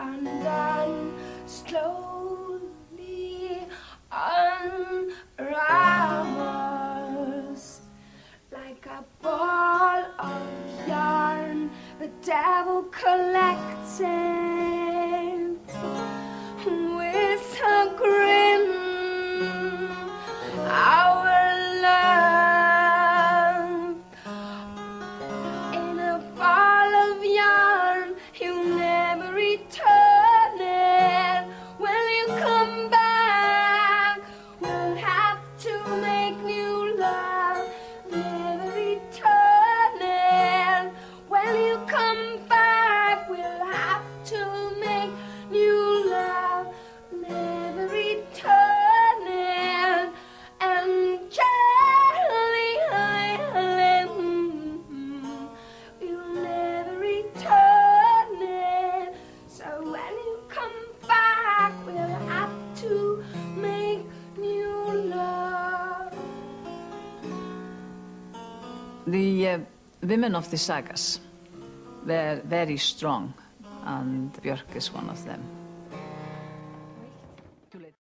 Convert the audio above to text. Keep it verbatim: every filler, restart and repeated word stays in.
undone, slowly unravels like a ball of yarn, the devil collecting with a grin. Our love in a ball of yarn, you'll never return it. When you come back, we'll have to make new love, never return it. When you come back, we'll have to make new love, never return. The uh, women of the sagas, they're very strong, and Björk is one of them.